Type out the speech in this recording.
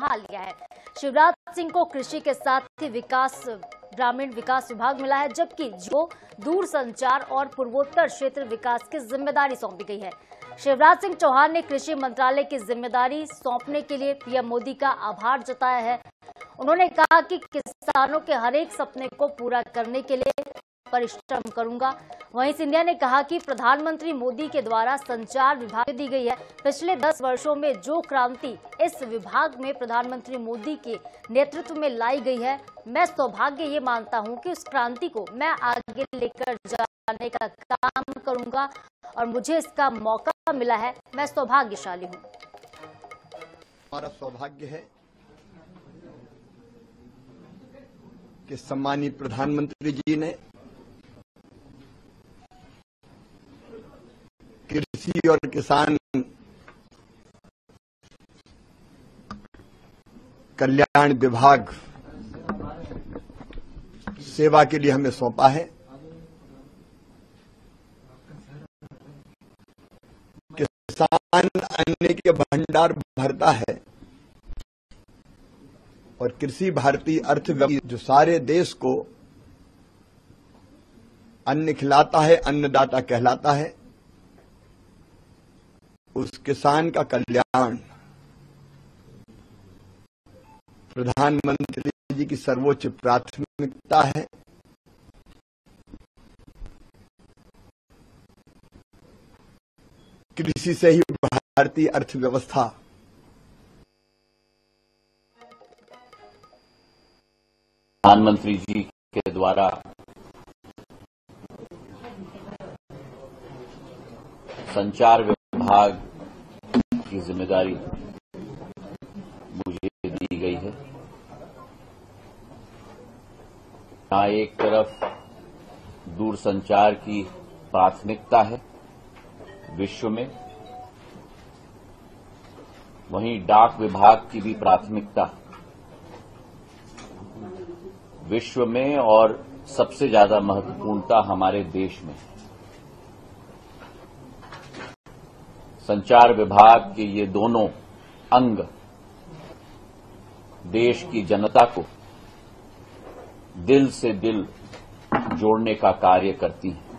संभाल लिया है। शिवराज सिंह को कृषि के साथ ही ग्रामीण विकास विभाग मिला है, जबकि जो दूरसंचार और पूर्वोत्तर क्षेत्र विकास की जिम्मेदारी सौंपी गई है। शिवराज सिंह चौहान ने कृषि मंत्रालय की जिम्मेदारी सौंपने के लिए पीएम मोदी का आभार जताया है। उन्होंने कहा कि किसानों के हरेक सपने को पूरा करने के लिए परिश्रम करूंगा। वहीं सिंधिया ने कहा कि प्रधानमंत्री मोदी के द्वारा संचार विभाग दी गई है। पिछले 10 वर्षों में जो क्रांति इस विभाग में प्रधानमंत्री मोदी के नेतृत्व में लाई गई है, मैं सौभाग्य ये मानता हूं कि उस क्रांति को मैं आगे लेकर जाने का काम करूंगा और मुझे इसका मौका मिला है। मैं सौभाग्यशाली हूँ। हमारा सौभाग्य है कि सम्माननीय प्रधानमंत्री जी ने कृषि और किसान कल्याण विभाग सेवा के लिए हमें सौंपा है। किसान अन्न के भंडार भरता है और कृषि भारतीय अर्थव्यवस्था जो सारे देश को अन्न खिलाता है, अन्नदाता कहलाता है, उस किसान का कल्याण प्रधानमंत्री जी की सर्वोच्च प्राथमिकता है। कृषि से ही भारतीय अर्थव्यवस्था प्रधानमंत्री जी के द्वारा संचार विभाग की जिम्मेदारी मुझे दी गई है। यहाँ एक तरफ दूरसंचार की प्राथमिकता है विश्व में, वहीं डाक विभाग की भी प्राथमिकता विश्व में और सबसे ज्यादा महत्वपूर्णता हमारे देश में। संचार विभाग के ये दोनों अंग देश की जनता को दिल से दिल जोड़ने का कार्य करती हैं।